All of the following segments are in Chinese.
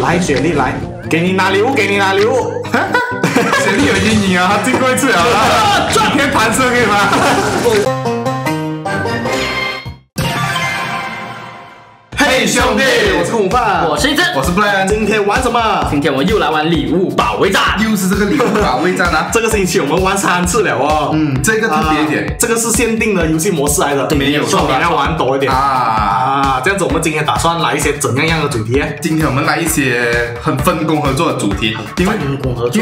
来，雪莉来，给你拿礼物，给你拿礼物。雪莉有阴影啊，经过一次啊，转天弹射可以吗？嘿，兄弟，我是午饭，我是一只，我是 Blaine， 今天玩什么？今天我又来玩礼物保卫战，又是这个礼物保卫战啊！这个星期我们玩3次了哦。嗯，这个特别一点，这个是限定的游戏模式来的，没有错，你要玩多一点啊。这样子，我们今天打算来一些怎样的主题？今天我们来一些很分工合作的主题，因为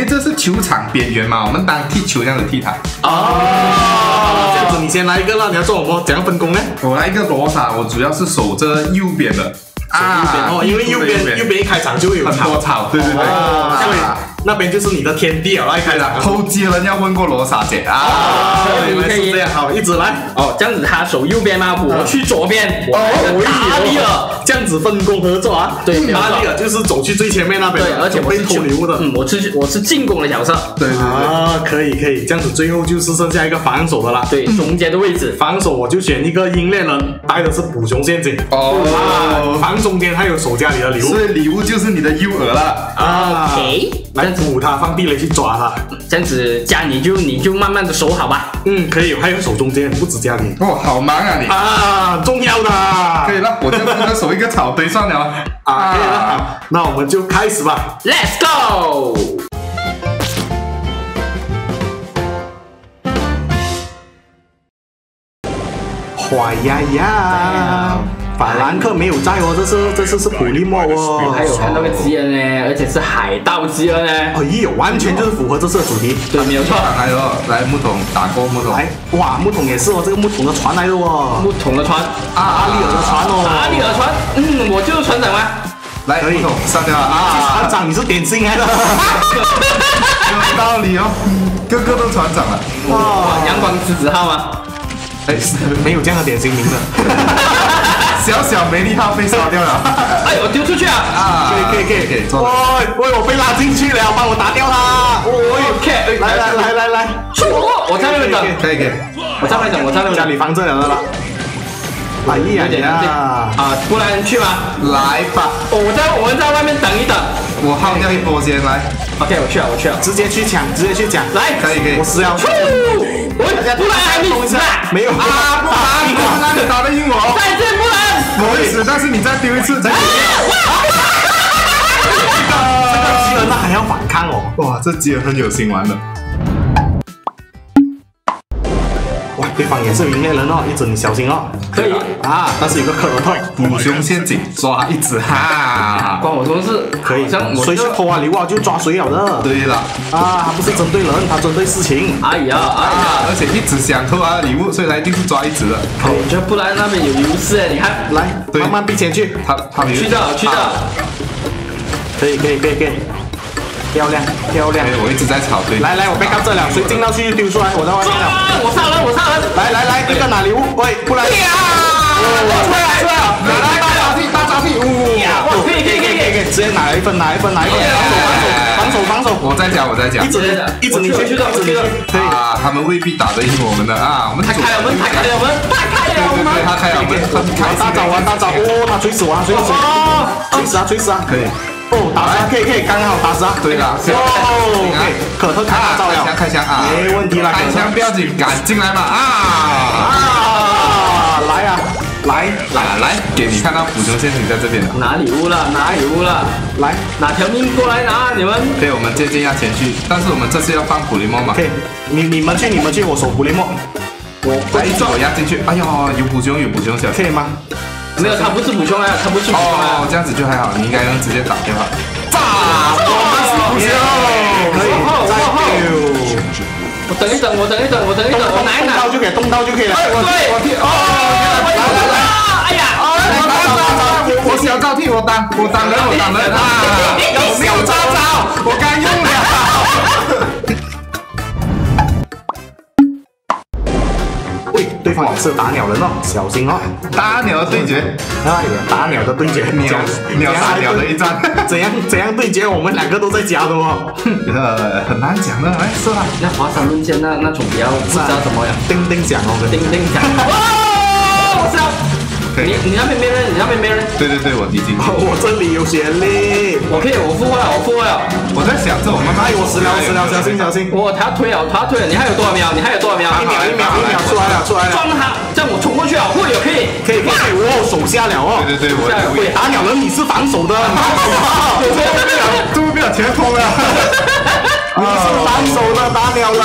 这是球场边缘嘛，我们当踢球这样的踢它。哦，这样子你先来一个啦，你要做什么？怎样分工呢？我来一个罗莎，我主要是守着右边的。 啊，因为右边一开场就有很多草，对对对，所以那边就是你的天地了。一开场偷鸡人要问过罗莎姐啊，可以这样，好，一直来哦，这样子他守右边吗？我去左边，我打利尔，这样子分工合作啊。对，打利尔就是走去最前面那边，对，而且我是偷礼物的，我是进攻的角色，对对啊，可以可以，这样子最后就是剩下一个防守的啦，对，中间的位置，防守我就选一个鹰猎人，带的是捕熊陷阱哦，防。 中间还有手家里的礼物，所以礼物就是你的诱饵了啊！来捕它，放地雷去抓它，这样子家里你就慢慢的守好吧。嗯，可以，还有守中间，不止家里。哦，好忙啊你啊，重要的。可以了，我就负责守一个草堆算了啊。可以了，那我们就开始吧。Let's go。 哇呀呀！法兰克没有在哦，这次是普利莫哦，还有看到个吉恩呢，而且是海盗吉恩呢，哎呦，完全就是符合这次的主题，对，没有错。来了，来木桶打过木桶，来，哇，木桶也是哦，这个木桶的船来了哦，木桶的船，阿利尔的船哦，阿利尔船，嗯，我就是船长吗？来，木桶上掉啊，船长你是点心来的，有道理哦，个个都船长了，哇，阳光狮子号吗？ 哎，没有这样的点心名的，小小梅丽号被烧掉了。哎，我丢出去啊！啊，可以，喂，我被拉进去了，帮我打掉它。OK， 来，我在那边等，可以，我在那边家里防着了啦。来呀呀！啊，过来人去吗？来吧，我们在外面等一等。我耗掉一波先来。OK， 我去了，直接去抢，来，可以，我死了。 布兰还没死呢，没有啊！布兰你打得赢我，再见布兰。我也是，但是你再丢一次，再丢一次。这个吉恩他还要反抗哦！哇，这吉恩很有心玩的。哇，对方也是云猎人哦，一只你小心哦。可以啊，但是有个克罗特捕熊陷阱，抓一只哈，关我什么事？可以，谁去偷啊礼物就抓谁了的。对了啊，他不是针对人，他针对事情。哎呀。 而且一直想偷啊礼物，所以来就是抓一只了。好，我觉得布莱那边有优势哎，你看，来，慢慢逼前去。他去的，可以，漂亮。我一直在草堆。来，我被干这了，谁进到去就丢出来，我在外面了。我上人。来，一个拿礼物，喂，布莱。出来了，大招屁，可以，直接拿一份。 防守！我在讲，一直你去的，对啊，他们未必打得赢我们的啊，我们太开了，对，他开了，我们大招，哦，他锤死我，锤死啊，可以，哦，打死，可以，刚好打死啊，对了，哦，可特开大招了，开枪啊，没问题了，开枪不要紧，敢进来嘛啊，来啊！ 来，给你看到捕熊陷阱在这边了。拿礼物了，来，拿条命过来拿你们。对，我们渐渐要前去，但是我们这次要放普利莫嘛。对，你们去，我守普利莫。我压进去。哎呦，有捕熊小心。可以吗？没有，他不是捕熊啊，他不是捕熊啊。哦，这样子就还好，你应该能直接打掉他。炸！我们是捕熊。可以。我等一等，我拿一刀就可以了。对。哦。 小招替我挡人啊！有没有招招？我该用了。喂，对方也是打鸟人哦，小心哦！打鸟的对决，鸟打鸟的一战，怎样对决？我们两个都在家的哦。很难讲的，哎，是吧？那华山论剑那种比较不知道怎么样，叮叮响哦，叮叮响。哇，我操！ 可以，对。你那边没人，你那边没人。对对对，我已经。我这里有潜力。我复活了，我复活了。我在想着我们还有10秒，小心小心。我他推了，他推了，你还有多少秒？你还有多少秒？1秒，出来了。撞他，让我冲过去啊！会有可以，我手下了哦。对对对，我鬼打鸟人，你是防守的。都不要前锋了。你是防守的打鸟人。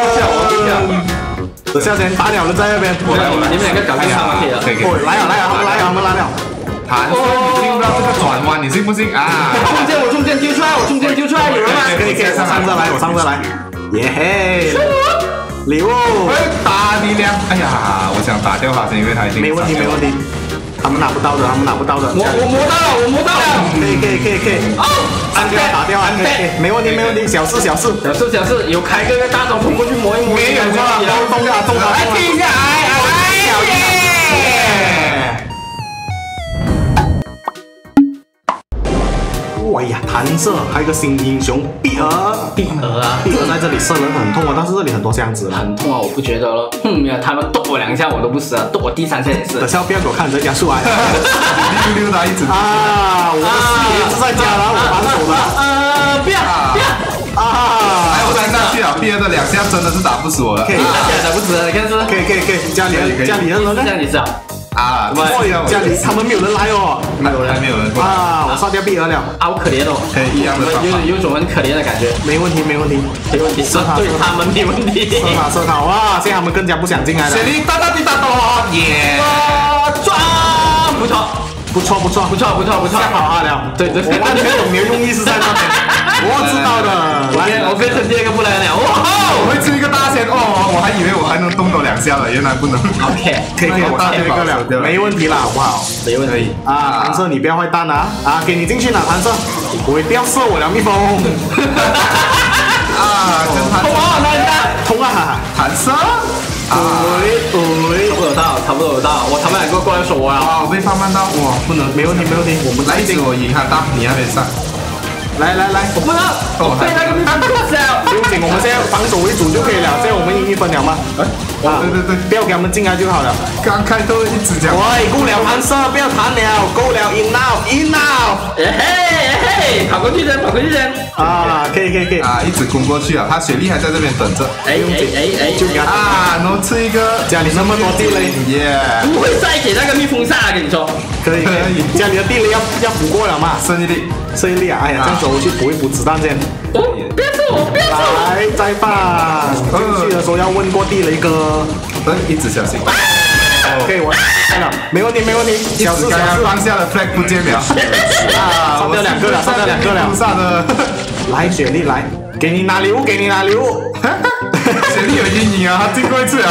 我等一下。 等下先，打鸟人在那边。我来，你们两个搞定他们可以了。来啊，我们来了。谭生，你进不到这个转弯，你信不信啊？我中间丢出来，有人吗？可以，上车来。耶嘿！礼物。打你俩！哎呀，我想打掉他先，因为他已经。没问题。他们拿不到的。我摸到了。可以。哦，打掉，没问题，小事，有开个大招冲过去磨一磨。没有啊，动了，来踢一下，哎呀，弹射，还有个新英雄碧儿啊，碧儿在这里射人很痛啊，但是这里很多箱子，很痛啊，我不觉得咯。没有，他们剁我2下我都不死啊，剁我第3下也是。等下不要给我看人家出来，溜达一直啊，我的视野是在家，然后我防守的啊，不要啊。 碧儿的2下真的是打不死我了，打不死，你看是？可以，家里人呢？啊，家里他们没有人来哦，没有人啊，我杀掉碧儿了，啊，好可怜哦，可以一样的，有种很可怜的感觉，没问题，射他，对他们没问题，射他，哇，现在他们更加不想进来了，雪梨大刀，耶，抓，不错，吓跑他了，对，我完全懂你的用意是在那边。 我知道的，我变成第2个不来了。哇哦，我会吃一个大仙哦，我还以为我还能动到2下了，原来不能。OK， 可以，我大仙一个了，没问题啦，好不好？没问题啊，弹射你不要坏蛋啊！啊，给你进去了，弹射，我不要射我了，蜜蜂。啊，真弹射，通啊，弹射。喂，差不多有到，我他们2个过来守我啊！我被放慢到，哇，不能，没问题，我们来一点我赢他，大你那边上。 来，我不能，我被那个地方打死了。不用紧，我们现在防守为主就可以了。现在我们赢1分了吗？啊，对，不要给他们进来就好了。刚开头一直讲，喂，够了，弹射，不要弹了，够了 ，in now。嘿，跑过去扔。啊，可以。啊，一直攻过去啊，他雪莉还在这边等着。哎，就给他啊，能吃一个。家里那么多地雷，耶！不会再给那个蜜蜂杀，跟你说。可以，家里的地雷要补过了嘛？胜利啊！哎呀，这样子我去补一补子弹先。别走！来，再放。进去的时候要问过地雷哥。一直小心。OK， 我看了，没问题。小事。刚刚下的 flag 不见了。啊，杀掉两个了。杀的。来，雪莉来，给你拿礼物。雪莉有阴影啊，他进过一次了。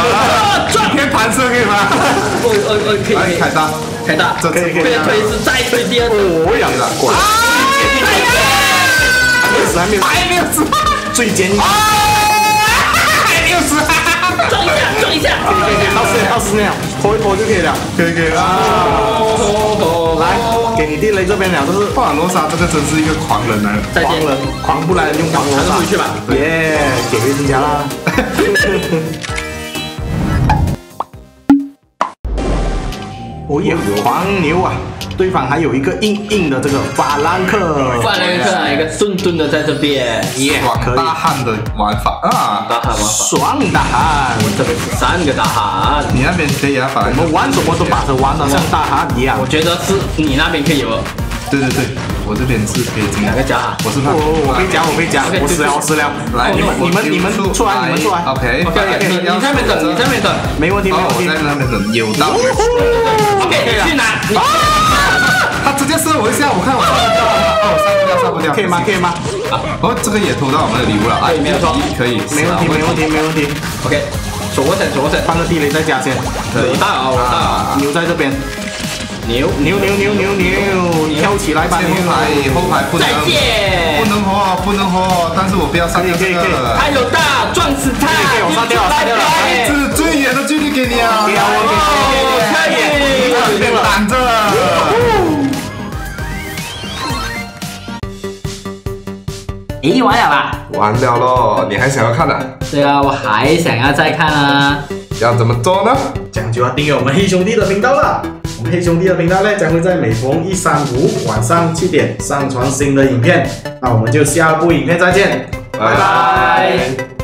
转天弹射可以吗？可以。开大，再推一次，再推第2次。我养的，滚！还没有死，最坚硬。还没有死，撞一下，20秒，拖就可以了，可以了。来，给你地雷这边了，就是帕瓦罗莎，这个真是一个狂人来了，狂不来用狂罗莎回去吧。耶，给回人家啦。 我也狂牛啊！对方还有一个硬的这个法兰克，还有一个顿的在这边，耶！大汉的玩法啊，大汉玩法，爽大汉！我这边是3个大汉，你那边可以啊，我们玩什么都把它玩得像大汉一样。我觉得是你那边可以有，对，我这边是可以进来。哪个夹？我是他，我被夹，我死了！来，你们出来 ，OK， 你在那边等，没问题，我在那边等，有道理。 去拿！他直接射我一下，我看我杀不掉，可以吗？哦，这个也偷到我们的礼物了，哎，没有错，可以，没问题。OK， 左过闪，放个地雷再加先。我大啊，牛在这边，牛，跳起来吧，后排不能活，但是我不要杀掉这个，还有大，撞死他，我杀掉了，这是最远的距离给你啊，可以。 被挡着了。咦，玩了吧？玩了咯，你还想要看啊？对啊，我还想要再看啊。要怎么做呢？这样就要订阅我们黑兄弟的频道了。黑兄弟的频道呢将会在每逢1、3、5晚上7点上传新的影片。那我们就下部影片再见，拜拜。